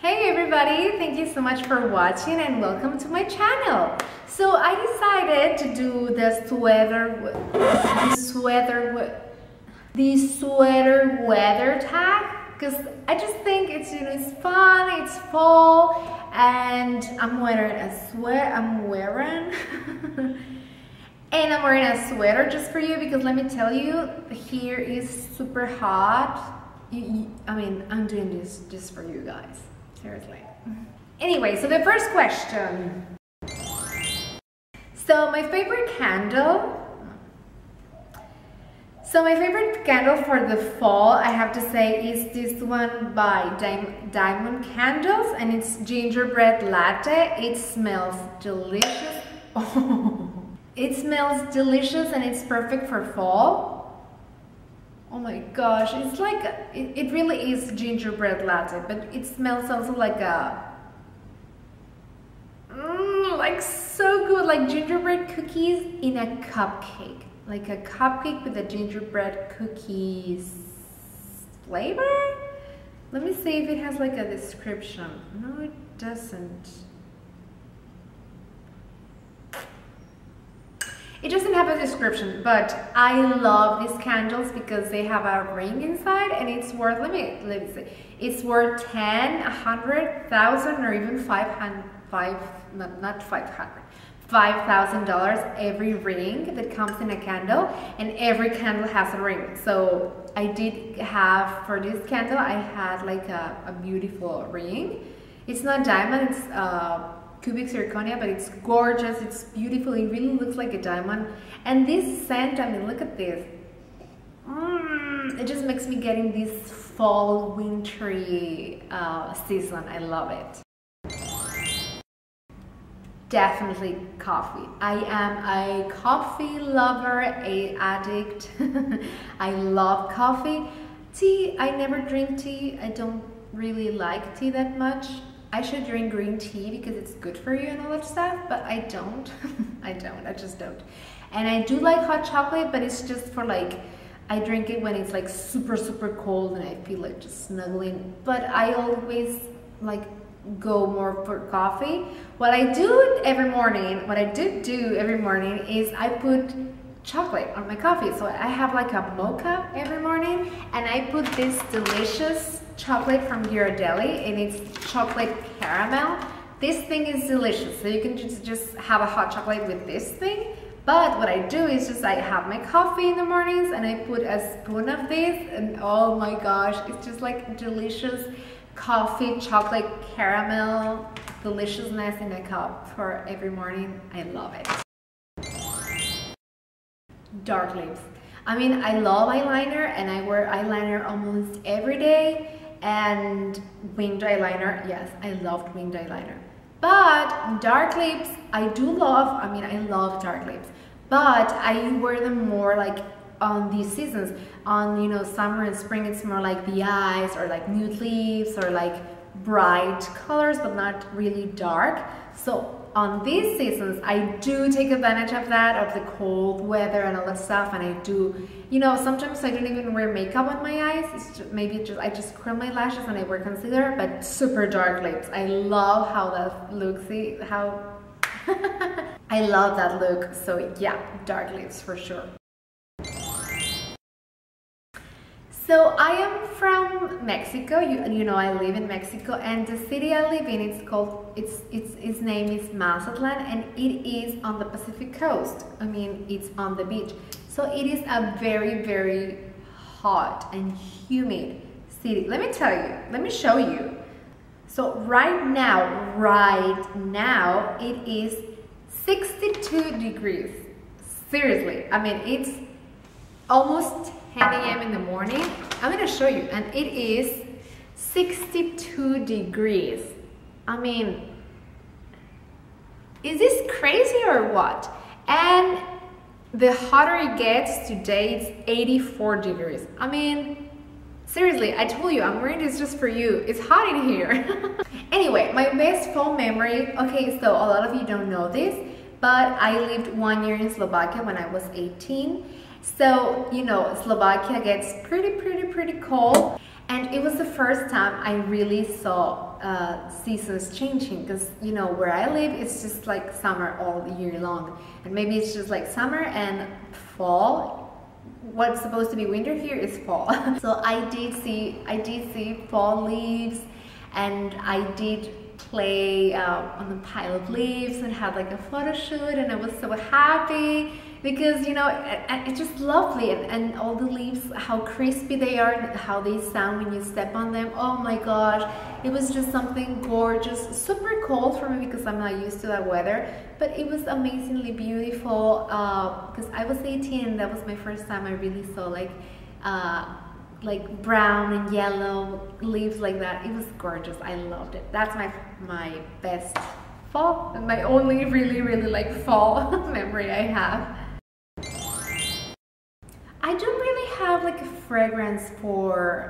Hey everybody, thank you so much for watching and welcome to my channel. So I decided to do the sweater weather tag because I just think it's, you know, it's fun, it's fall, and I'm wearing a sweater. I'm wearing a sweater just for you because let me tell you, here is super hot. I mean, I'm doing this just for you guys. Seriously. Anyway, so the first question. So my favorite candle for the fall, I have to say, is this one by Diamond Candles, and it's gingerbread latte. It smells delicious. Oh, it smells delicious and it's perfect for fall. Oh my gosh, it's like, it really is gingerbread latte, but it smells also like a, like so good, like gingerbread cookies in a cupcake. Like a cupcake with a gingerbread cookies flavor? Let me see if it has like a description. No, it doesn't. It doesn't have a description, but I love these candles because they have a ring inside, and it's worth, let me see, it's worth 10, 100, 1,000, or even $5,000 every ring that comes in a candle, and every candle has a ring. So I did have, for this candle, I had like a beautiful ring. It's not diamond, it's Cubic zirconia, but it's gorgeous, it's beautiful, it really looks like a diamond. And this scent, I mean, look at this. It just makes me get in this fall, wintry season. I love it. Definitely coffee. I am a coffee lover, an addict. I love coffee. Tea, I never drink tea. I don't really like tea that much. I should drink green tea because it's good for you and all that stuff, but I don't. I just don't. And I do like hot chocolate, but it's just for like, I drink it when it's like super, super cold and I feel like just snuggling. But I always like go more for coffee. What I do every morning, is I put chocolate on my coffee. So I have like a mocha every morning, and I put this delicious chocolate from Ghirardelli, and it's chocolate caramel. This thing is delicious, so you can just have a hot chocolate with this thing. But what I do is just I have my coffee in the mornings and I put a spoon of this, and oh my gosh, it's just like delicious coffee, chocolate, caramel, deliciousness in a cup for every morning. I love it. Dark lips. I mean, I love eyeliner and I wear eyeliner almost every day, and winged eyeliner, yes, I loved winged eyeliner. But dark lips, I do love, I mean, I love dark lips, but I wear them more like on these seasons, on, you know, summer and spring. It's more like the eyes or like nude lips or like bright colors, but not really dark. So on these seasons, I do take advantage of that, of the cold weather and all that stuff, and I do, you know, sometimes I don't even wear makeup on my eyes. It's just, maybe just I just curl my lashes and I wear concealer, but super dark lips. I love how that looks. See how I love that look. So yeah, dark lips for sure. So I am from Mexico. You know, I live in Mexico, and the city I live in, it's called, its name is Mazatlan, and it is on the Pacific coast. I mean, it's on the beach. So it is a very, very hot and humid city. Let me tell you, let me show you. So right now, it is 62 degrees. Seriously, I mean, it's almost 10 a.m. in the morning. I'm gonna show you, and it is 62 degrees. I mean, is this crazy or what? And the hotter it gets today, it's 84 degrees. I mean, seriously, I told you, I'm wearing this just for you. It's hot in here. Anyway, my best fall memory, okay, so a lot of you don't know this, but I lived 1 year in Slovakia when I was 18. So, you know, Slovakia gets pretty cold, and it was the first time I really saw seasons changing, because, you know, where I live, it's just like summer all year long, and maybe it's just like summer and fall. What's supposed to be winter here is fall. So I did see fall leaves, and I did play on the pile of leaves and had like a photo shoot, and I was so happy because, you know, it's just lovely, and all the leaves, how crispy they are and how they sound when you step on them. Oh my gosh, it was just something gorgeous. Super cold for me because I'm not used to that weather, but it was amazingly beautiful because I was 18 and that was my first time I really saw like brown and yellow leaves like that. It was gorgeous. I loved it. That's my best fall, and my only really like fall memory I have. I don't really have like a fragrance for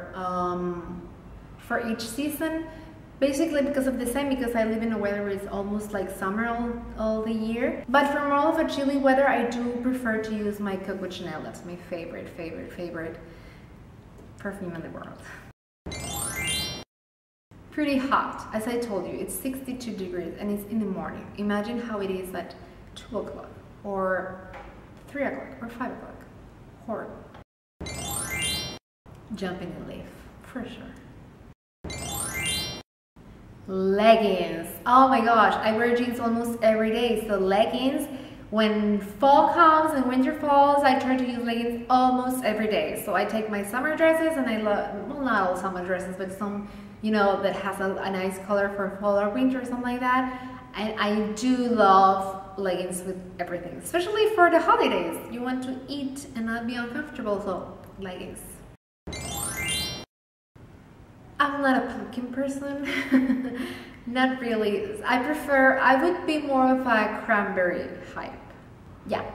each season, basically because of the same, because I live in a weather where it's almost like summer all the year. But for more of a chilly weather, I do prefer to use my Coco Chanel. That's my favorite perfume in the world. Pretty hot, as I told you, it's 62 degrees and it's in the morning. Imagine how it is at 2 o'clock or 3 o'clock or 5 o'clock. Horrible. Jump in the leaf, for sure. Leggings. Oh my gosh, I wear jeans almost every day, so leggings. When fall comes and winter falls, I try to use leggings almost every day. So I take my summer dresses, and I love, well, not all summer dresses, but some, you know, that has a nice color for fall or winter or something like that. And I do love leggings with everything, especially for the holidays. You want to eat and not be uncomfortable, so leggings. I'm not a pumpkin person. Not really. I would be more of a cranberry hype. Yeah,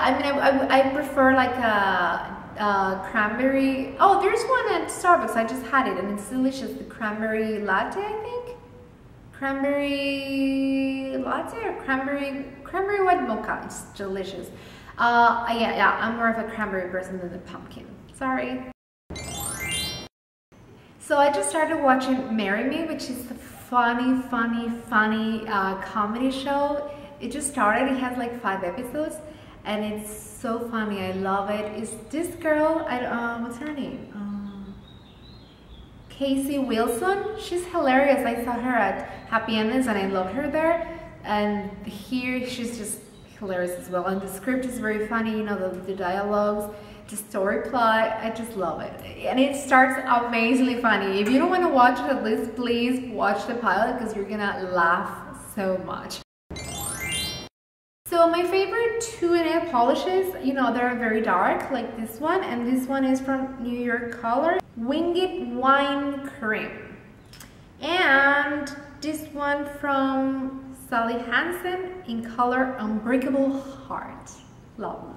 I mean, I prefer like a cranberry. Oh, there's one at Starbucks, I just had it, and it's delicious. The cranberry latte, I think? Cranberry latte or cranberry white mocha. It's delicious. Yeah, I'm more of a cranberry person than the pumpkin. Sorry. So I just started watching Marry Me, which is a funny comedy show. It just started, it has like 5 episodes, and it's so funny, I love it. It's this girl, what's her name? Casey Wilson, she's hilarious. I saw her at Happy Endings and I loved her there. And here she's just hilarious as well. And the script is very funny, you know, the dialogues. The story plot, I just love it, and it starts amazingly funny. If you don't want to watch it, at least please watch the pilot, because you're gonna laugh so much. So my favorite 2 nail polishes, you know, they're very dark, like this one, and this one is from New York Color, Wing It Wine Creme, and this one from Sally Hansen in color Unbreakable Heart. Lovely.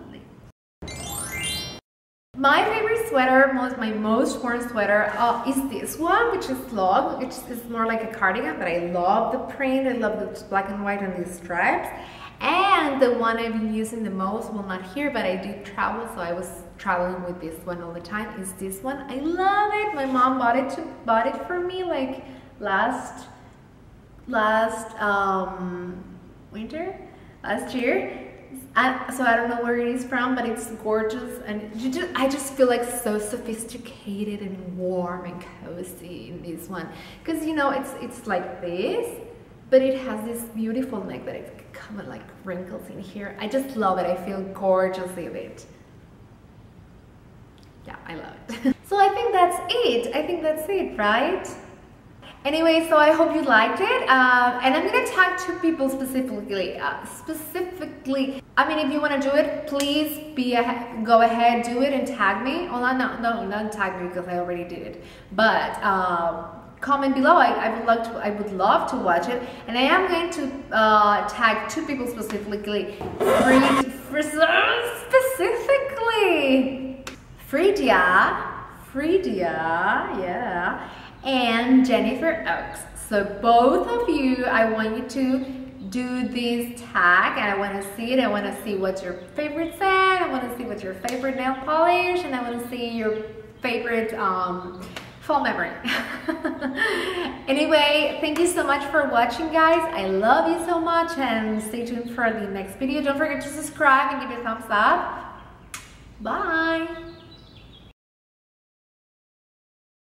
My favorite sweater, my most worn sweater, is this one, which is log, which is more like a cardigan, but I love the print, I love the black and white and these stripes. And the one I've been using the most, well, not here, but I do travel, so I was traveling with this one all the time, is this one. I love it. My mom bought it for me like last year. So I don't know where it is from, but it's gorgeous, and I just feel like so sophisticated and warm and cozy in this one, because, you know, it's like this, but it has this beautiful neck that it could come with like wrinkles in here. I just love it. I feel gorgeous in it. Yeah, I love it. So I think that's it. Right? Anyway, so I hope you liked it, and I'm gonna tag 2 people specifically. I mean, if you wanna do it, please go ahead, do it, and tag me. Oh, no, not tag me, because I already did it. But comment below. I would love to watch it, and I am going to tag 2 people specifically. Freedia, yeah. And Jennifer Oaks. So both of you, I want you to do this tag, and I want to see it. I want to see what's your favorite scent. I want to see what's your favorite nail polish, and I want to see your favorite fall memory. Anyway, thank you so much for watching, guys. I love you so much, and stay tuned for the next video. Don't forget to subscribe and give it a thumbs up. Bye.